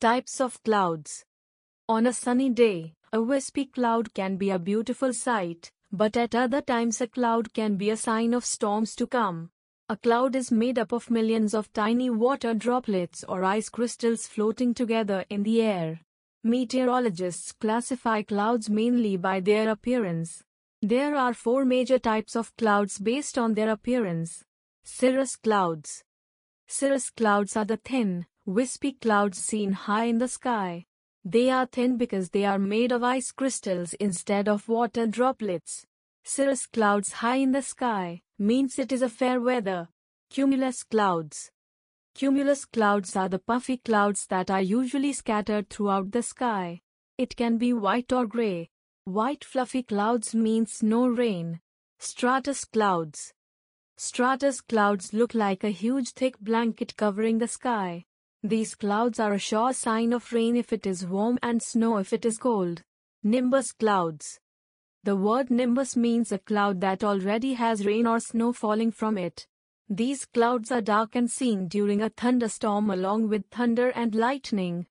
Types of clouds. On a sunny day, a wispy cloud can be a beautiful sight, but at other times a cloud can be a sign of storms to come. A cloud is made up of millions of tiny water droplets or ice crystals floating together in the air. Meteorologists classify clouds mainly by their appearance. There are four major types of clouds based on their appearance. Cirrus clouds. Cirrus clouds are the thin, wispy clouds seen high in the sky. They are thin because they are made of ice crystals instead of water droplets. Cirrus clouds high in the sky means it is a fair weather. Cumulus clouds. Cumulus clouds are the puffy clouds that are usually scattered throughout the sky. It can be white or gray. White fluffy clouds means no rain. Stratus clouds. Stratus clouds look like a huge thick blanket covering the sky. These clouds are a sure sign of rain if it is warm and snow if it is cold. Nimbus clouds. The word nimbus means a cloud that already has rain or snow falling from it. These clouds are dark and seen during a thunderstorm along with thunder and lightning.